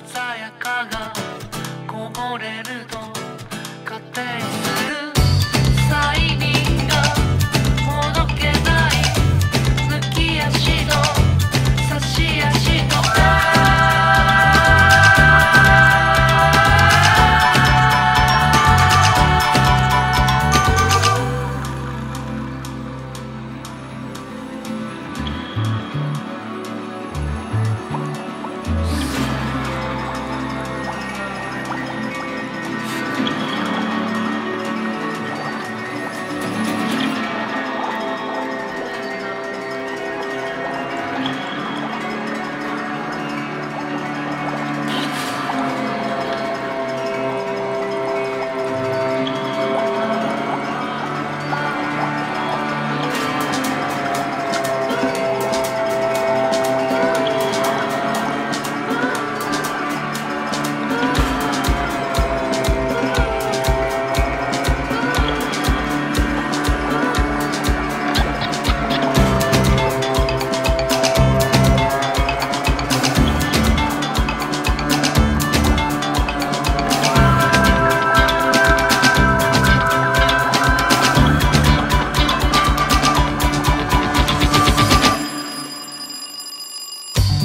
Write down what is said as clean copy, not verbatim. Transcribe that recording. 鮮やかがこぼれると勝手に